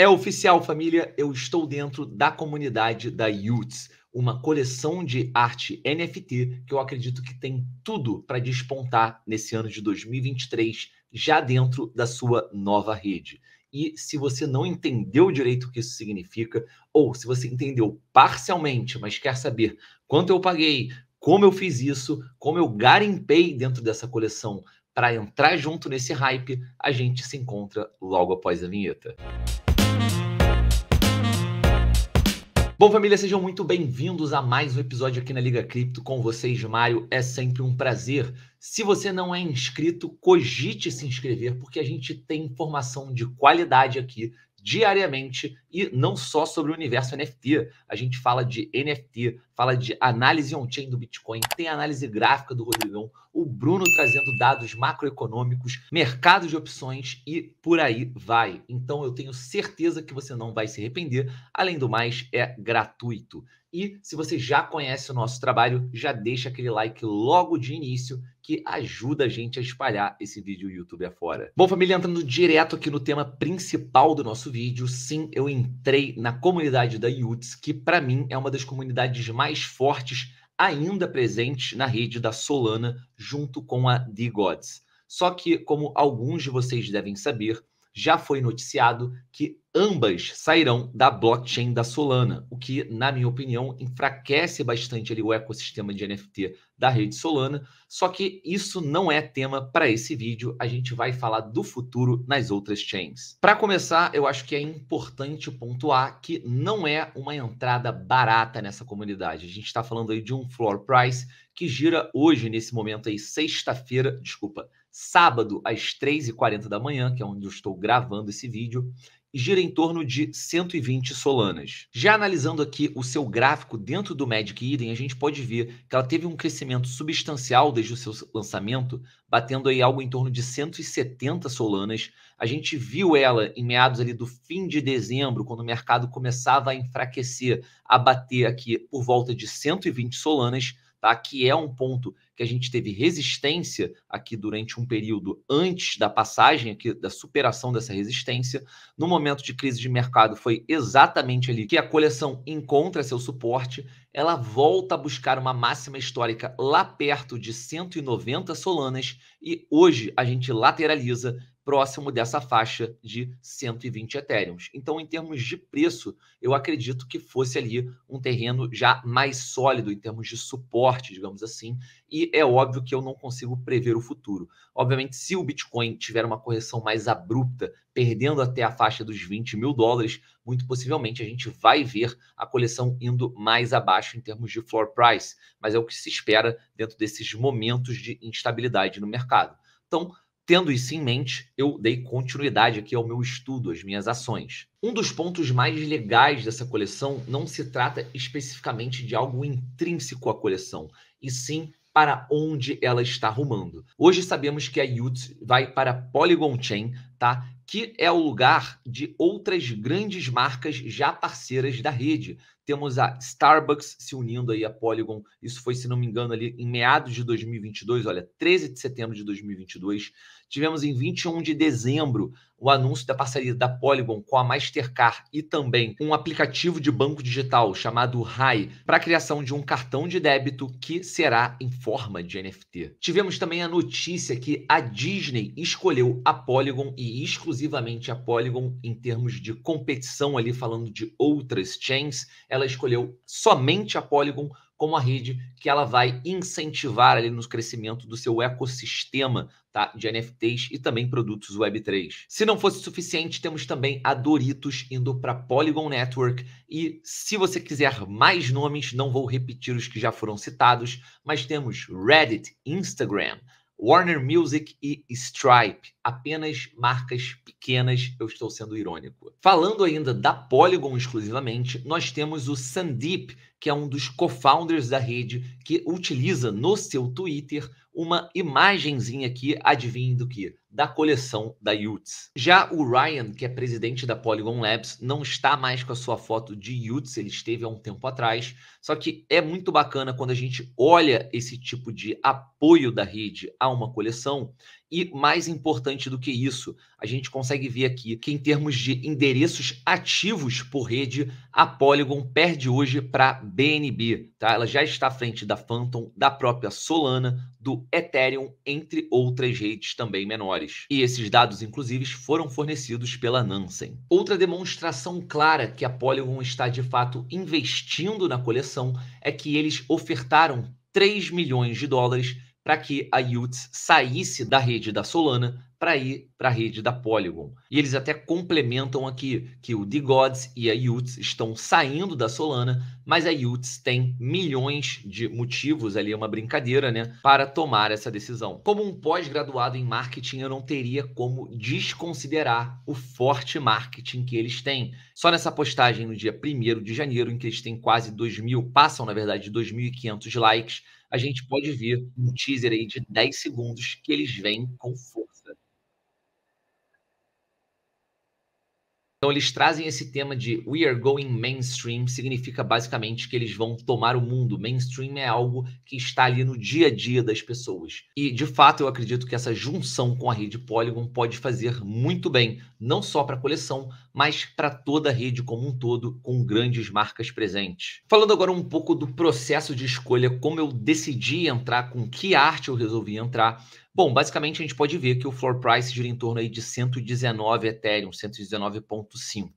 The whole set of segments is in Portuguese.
É oficial, família, eu estou dentro da comunidade da YUTS, uma coleção de arte NFT que eu acredito que tem tudo para despontar nesse ano de 2023, já dentro da sua nova rede. E se você não entendeu direito o que isso significa, ou se você entendeu parcialmente, mas quer saber quanto eu paguei, como eu fiz isso, como eu garimpei dentro dessa coleção para entrar junto nesse hype, a gente se encontra logo após a vinheta. Bom, família, sejam muito bem-vindos a mais um episódio aqui na Liga Cripto. Com vocês, Mário, é sempre um prazer. Se você não é inscrito, cogite se inscrever, porque a gente tem informação de qualidade aqui diariamente e não só sobre o universo NFT. A gente fala de NFT, fala de análise on-chain do Bitcoin, tem análise gráfica do Rodrigão, o Bruno trazendo dados macroeconômicos, mercado de opções e por aí vai. Então eu tenho certeza que você não vai se arrepender. Além do mais, é gratuito. E se você já conhece o nosso trabalho, já deixa aquele like logo de início que ajuda a gente a espalhar esse vídeo YouTube afora. Bom, família, entrando direto aqui no tema principal do nosso vídeo, sim, eu entrei na comunidade da YUTS, que para mim é uma das comunidades mais fortes ainda presentes na rede da Solana, junto com a DeGods. Só que, como alguns de vocês devem saber, já foi noticiado que ambas sairão da blockchain da Solana, o que, na minha opinião, enfraquece bastante ali o ecossistema de NFT da rede Solana. Só que isso não é tema para esse vídeo, a gente vai falar do futuro nas outras chains. Para começar, eu acho que é importante pontuar que não é uma entrada barata nessa comunidade. A gente está falando aí de um floor price que gira hoje, nesse momento aí, sábado, às 3h40 da manhã, que é onde eu estou gravando esse vídeo, e gira em torno de 120 solanas. Já analisando aqui o seu gráfico dentro do Magic Eden, a gente pode ver que ela teve um crescimento substancial desde o seu lançamento, batendo aí algo em torno de 170 solanas. A gente viu ela em meados ali do fim de dezembro, quando o mercado começava a enfraquecer, a bater aqui por volta de 120 solanas, tá? Que é um ponto que a gente teve resistência aqui durante um período antes da passagem, aqui da superação dessa resistência. No momento de crise de mercado foi exatamente ali que a coleção encontra seu suporte, ela volta a buscar uma máxima histórica lá perto de 190 solanas e hoje a gente lateraliza próximo dessa faixa de 120 Ethereums. Então, em termos de preço, eu acredito que fosse ali um terreno já mais sólido em termos de suporte, digamos assim, e é óbvio que eu não consigo prever o futuro. Obviamente, se o Bitcoin tiver uma correção mais abrupta, perdendo até a faixa dos US$20.000, muito possivelmente a gente vai ver a coleção indo mais abaixo em termos de floor price, mas é o que se espera dentro desses momentos de instabilidade no mercado. Então, tendo isso em mente, eu dei continuidade aqui ao meu estudo, às minhas ações. Um dos pontos mais legais dessa coleção não se trata especificamente de algo intrínseco à coleção, e sim para onde ela está rumando. Hoje sabemos que a YUTS vai para a Polygon Chain, tá? Que é o lugar de outras grandes marcas já parceiras da rede. Temos a Starbucks se unindo aí a Polygon, isso foi, se não me engano, ali em meados de 2022, olha, 13 de setembro de 2022. Tivemos em 21 de dezembro o anúncio da parceria da Polygon com a Mastercard e também um aplicativo de banco digital chamado RAI para a criação de um cartão de débito que será em forma de NFT. Tivemos também a notícia que a Disney escolheu a Polygon e exclusivamente a Polygon em termos de competição ali, falando de outras chains. Ela escolheu somente a Polygon como a rede que ela vai incentivar ali no crescimento do seu ecossistema, tá? De NFTs e também produtos Web3. Se não fosse suficiente, temos também a Doritos indo para Polygon Network. E se você quiser mais nomes, não vou repetir os que já foram citados, mas temos Reddit, Instagram, Warner Music e Stripe, apenas marcas pequenas, eu estou sendo irônico. Falando ainda da Polygon exclusivamente, nós temos o Sandeep, que é um dos co-founders da rede, que utiliza no seu Twitter uma imagenzinha aqui, adivinha do que? Da coleção da YUTS. Já o Ryan, que é presidente da Polygon Labs, não está mais com a sua foto de YUTS, ele esteve há um tempo atrás, só que é muito bacana quando a gente olha esse tipo de apoio da rede a uma coleção E mais importante do que isso, a gente consegue ver aqui que em termos de endereços ativos por rede, a Polygon perde hoje para BNB, tá? Ela já está à frente da Phantom, da própria Solana, do Ethereum, entre outras redes também menores. E esses dados, inclusive, foram fornecidos pela Nansen. Outra demonstração clara que a Polygon está, de fato, investindo na coleção é que eles ofertaram US$ 3 milhões para que a y00ts saísse da rede da Solana para ir para a rede da Polygon. E eles até complementam aqui que o DeGods e a y00ts estão saindo da Solana, mas a y00ts tem milhões de motivos, ali é uma brincadeira, né, para tomar essa decisão. Como um pós-graduado em marketing, eu não teria como desconsiderar o forte marketing que eles têm. Só nessa postagem no dia 1º de janeiro, em que eles têm quase 2.000, passam, na verdade, 2.500 likes, a gente pode ver um teaser aí de 10 segundos que eles vêm com força. Então, eles trazem esse tema de We are going mainstream, significa basicamente que eles vão tomar o mundo. Mainstream é algo que está ali no dia a dia das pessoas. E, de fato, eu acredito que essa junção com a rede Polygon pode fazer muito bem, não só para a coleção, mas para toda a rede como um todo, com grandes marcas presentes. Falando agora um pouco do processo de escolha, como eu decidi entrar, com que arte eu resolvi entrar. Bom, basicamente a gente pode ver que o floor price gira em torno aí de 119 Ethereum, 119,5.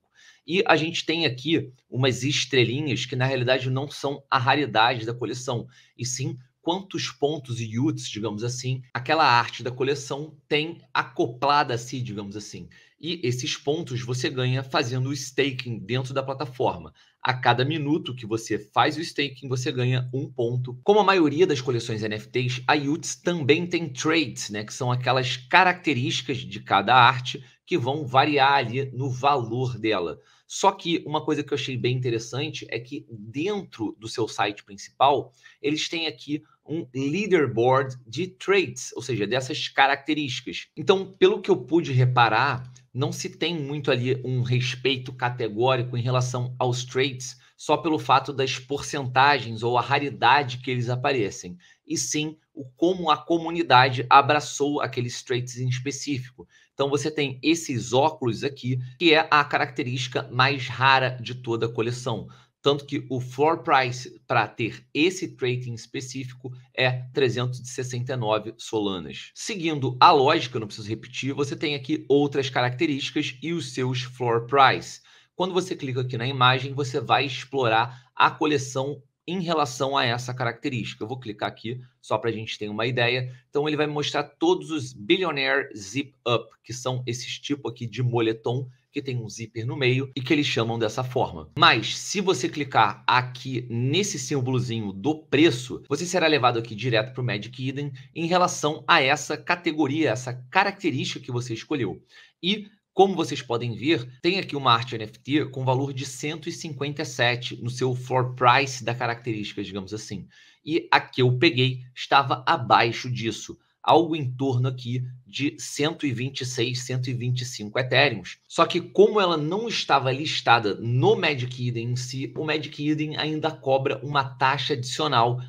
E a gente tem aqui umas estrelinhas que na realidade não são a raridade da coleção, e sim quantos pontos e y00ts, digamos assim, aquela arte da coleção tem acoplada a si, digamos assim. E esses pontos você ganha fazendo o staking dentro da plataforma. A cada minuto que você faz o staking, você ganha um ponto. Como a maioria das coleções NFTs, a y00ts também tem traits, né, que são aquelas características de cada arte que vão variar ali no valor dela. Só que uma coisa que eu achei bem interessante é que dentro do seu site principal, eles têm aqui um leaderboard de traits, ou seja, dessas características. Então, pelo que eu pude reparar, não se tem muito ali um respeito categórico em relação aos traits, só pelo fato das porcentagens ou a raridade que eles aparecem, e sim o como a comunidade abraçou aqueles traits em específico. Então você tem esses óculos aqui, que é a característica mais rara de toda a coleção. Tanto que o floor price para ter esse trait em específico é 369 solanas. Seguindo a lógica, não preciso repetir, você tem aqui outras características e os seus floor price. Quando você clica aqui na imagem, você vai explorar a coleção em relação a essa característica. Eu vou clicar aqui só para a gente ter uma ideia. Então ele vai mostrar todos os billionaire zip up, que são esses tipo aqui de moletom, que tem um zíper no meio e que eles chamam dessa forma. Mas se você clicar aqui nesse símbolozinho do preço, você será levado aqui direto para o Magic Eden em relação a essa categoria, essa característica que você escolheu. E como vocês podem ver, tem aqui uma arte NFT com valor de 157 no seu floor price da característica, digamos assim. E a que eu peguei estava abaixo disso, algo em torno aqui de 126, 125 Ethereums. Só que como ela não estava listada no Magic Eden em si, o Magic Eden ainda cobra uma taxa adicional,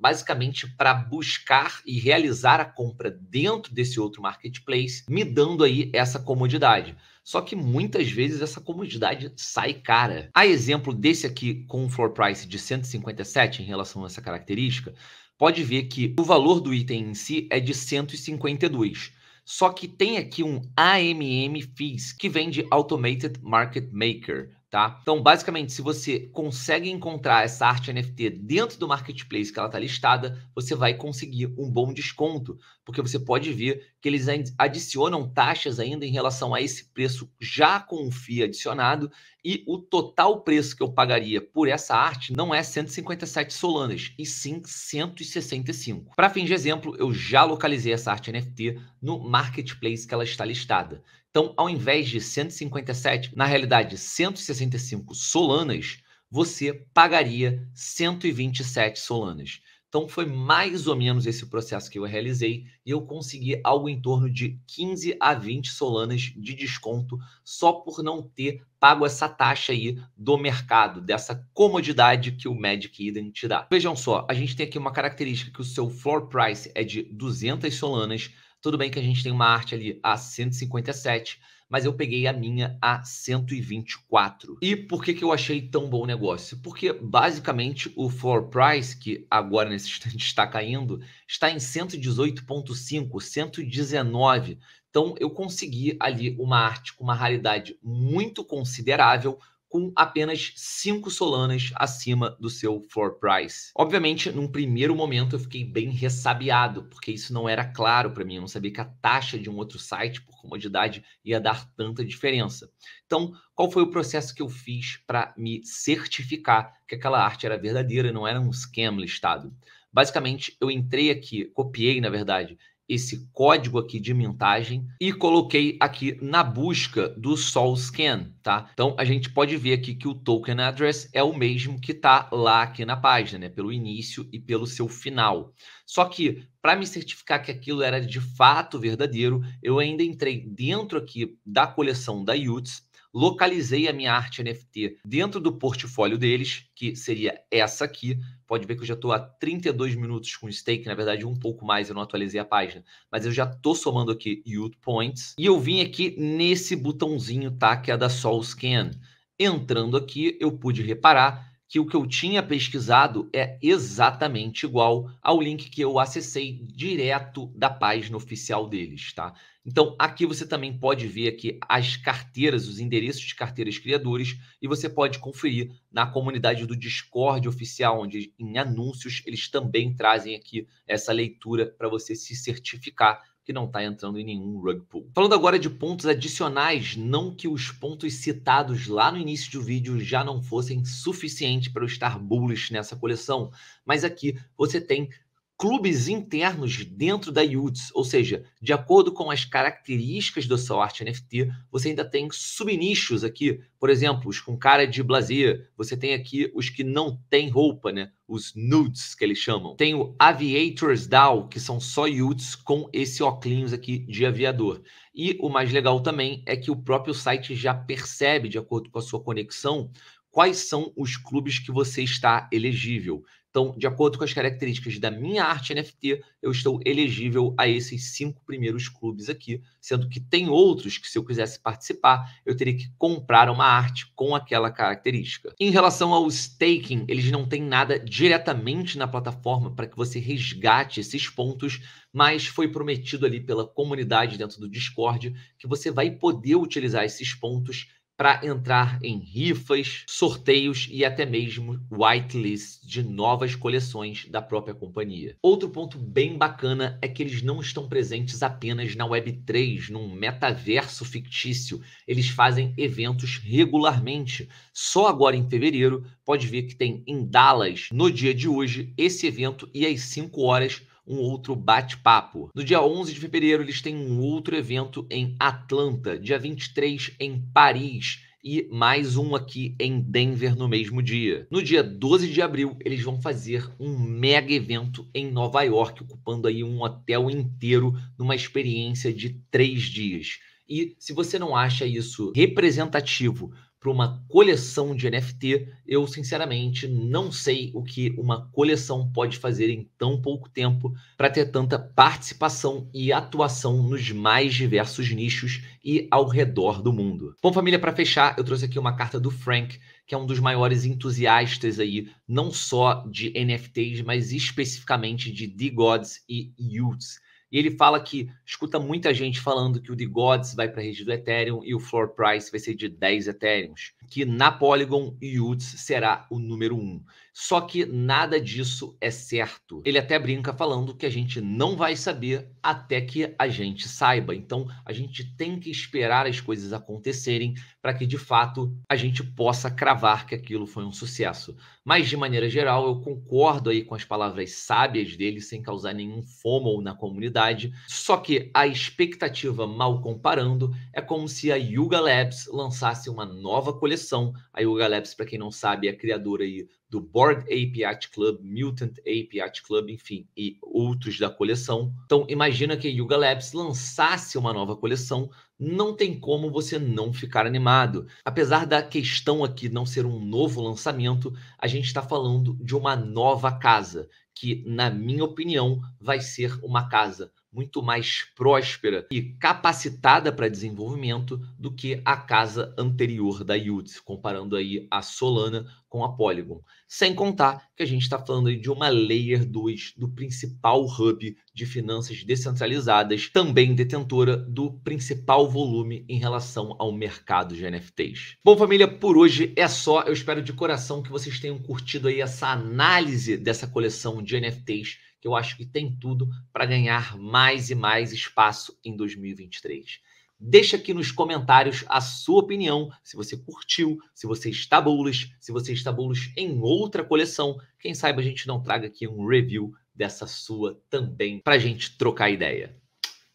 basicamente para buscar e realizar a compra dentro desse outro marketplace, me dando aí essa comodidade. Só que muitas vezes essa comodidade sai cara. A exemplo desse aqui com um floor price de 157 em relação a essa característica, pode ver que o valor do item em si é de 152. Só que tem aqui um AMM fees, que vem de Automated Market Maker, tá? Então, basicamente, se você consegue encontrar essa arte NFT dentro do marketplace que ela está listada, você vai conseguir um bom desconto, porque você pode ver que eles adicionam taxas ainda em relação a esse preço já com o FII adicionado, e o total preço que eu pagaria por essa arte não é 157 solanas, e sim 165. Para fins de exemplo, eu já localizei essa arte NFT no marketplace que ela está listada. Então, ao invés de 157, na realidade 165 solanas, você pagaria 127 solanas. Então, foi mais ou menos esse processo que eu realizei, e eu consegui algo em torno de 15 a 20 solanas de desconto só por não ter pago essa taxa aí do mercado, dessa comodidade que o Magic Eden te dá. Vejam só, a gente tem aqui uma característica que o seu floor price é de 200 solanas, Tudo bem que a gente tem uma arte ali a 157, mas eu peguei a minha a 124. E por que eu achei tão bom o negócio? Porque, basicamente, o floor price, que agora nesse instante está caindo, está em 118,5, 119. Então, eu consegui ali uma arte com uma raridade muito considerável, com apenas 5 solanas acima do seu floor price. Obviamente, num primeiro momento, eu fiquei bem ressabiado, porque isso não era claro para mim. Eu não sabia que a taxa de um outro site, por comodidade, ia dar tanta diferença. Então, qual foi o processo que eu fiz para me certificar que aquela arte era verdadeira e não era um scam listado? Basicamente, eu entrei aqui, copiei, na verdade, esse código aqui de mintagem e coloquei aqui na busca do SolScan, tá? Então, a gente pode ver aqui que o token address é o mesmo que tá lá aqui na página, né? Pelo início e pelo seu final. Só que, para me certificar que aquilo era de fato verdadeiro, eu ainda entrei dentro aqui da coleção da y00ts, localizei a minha arte NFT dentro do portfólio deles, que seria essa aqui. Pode ver que eu já estou há 32 minutos com stake, na verdade um pouco mais, eu não atualizei a página, mas eu já estou somando aqui y00t points. E eu vim aqui nesse botãozinho, tá, que é da SolScan. Entrando aqui, eu pude reparar que o que eu tinha pesquisado é exatamente igual ao link que eu acessei direto da página oficial deles, tá? Então, aqui você também pode ver aqui as carteiras, os endereços de carteiras criadores, e você pode conferir na comunidade do Discord oficial, onde em anúncios eles também trazem aqui essa leitura para você se certificar que não está entrando em nenhum rug pull. Falando agora de pontos adicionais, não que os pontos citados lá no início do vídeo já não fossem suficientes para eu estar bullish nessa coleção, mas aqui você tem clubes internos dentro da y00ts, ou seja, de acordo com as características da sua arte NFT, você ainda tem subnichos aqui, por exemplo, os com cara de blazer, você tem aqui os que não têm roupa, né? Os nudes, que eles chamam. Tem o Aviators DAO, que são só y00ts com esse óculos aqui de aviador. E o mais legal também é que o próprio site já percebe, de acordo com a sua conexão, quais são os clubes que você está elegível. Então, de acordo com as características da minha arte NFT, eu estou elegível a esses 5 primeiros clubes aqui, sendo que tem outros que, se eu quisesse participar, eu teria que comprar uma arte com aquela característica. Em relação ao staking, eles não têm nada diretamente na plataforma para que você resgate esses pontos, mas foi prometido ali pela comunidade dentro do Discord que você vai poder utilizar esses pontos para entrar em rifas, sorteios e até mesmo whitelist de novas coleções da própria companhia. Outro ponto bem bacana é que eles não estão presentes apenas na Web3, num metaverso fictício. Eles fazem eventos regularmente. Só agora em fevereiro, pode ver que tem em Dallas, no dia de hoje, esse evento e às 5 horas, um outro bate-papo. No dia 11 de fevereiro, eles têm um outro evento em Atlanta. Dia 23, em Paris. E mais um aqui em Denver no mesmo dia. No dia 12 de abril, eles vão fazer um mega evento em Nova York, ocupando aí um hotel inteiro, numa experiência de 3 dias. E se você não acha isso representativo para uma coleção de NFT, eu sinceramente não sei o que uma coleção pode fazer em tão pouco tempo para ter tanta participação e atuação nos mais diversos nichos e ao redor do mundo. Bom, família, para fechar, eu trouxe aqui uma carta do Frank, que é um dos maiores entusiastas aí, não só de NFTs, mas especificamente de DeGods e y00ts. E ele fala que escuta muita gente falando que o DeGods vai para a rede do Ethereum e o floor price vai ser de 10 Ethereums. Que na Polygon, y00ts será o número 1. Só que nada disso é certo. Ele até brinca falando que a gente não vai saber até que a gente saiba. Então, a gente tem que esperar as coisas acontecerem para que, de fato, a gente possa cravar que aquilo foi um sucesso. Mas, de maneira geral, eu concordo aí com as palavras sábias dele, sem causar nenhum FOMO na comunidade. Só que a expectativa, mal comparando, é como se a Yuga Labs lançasse uma nova coleção. A Yuga Labs, para quem não sabe, é a criadora aí do Board APH Club, Mutant APH Club, enfim, e outros da coleção. Então, imagina que a Yuga Labs lançasse uma nova coleção, não tem como você não ficar animado. Apesar da questão aqui não ser um novo lançamento, a gente está falando de uma nova casa, que, na minha opinião, vai ser uma casa muito mais próspera e capacitada para desenvolvimento do que a casa anterior da y00ts, comparando aí a Solana com a Polygon. Sem contar que a gente está falando aí de uma Layer 2 do principal hub de finanças descentralizadas, também detentora do principal volume em relação ao mercado de NFTs. Bom, família, por hoje é só. Eu espero de coração que vocês tenham curtido aí essa análise dessa coleção de NFTs, que eu acho que tem tudo para ganhar mais e mais espaço em 2023. Deixa aqui nos comentários a sua opinião, se você curtiu, se você está bullish, se você está bullish em outra coleção. Quem sabe a gente não traga aqui um review dessa sua também, para a gente trocar ideia.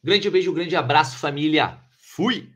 Grande beijo, grande abraço, família. Fui!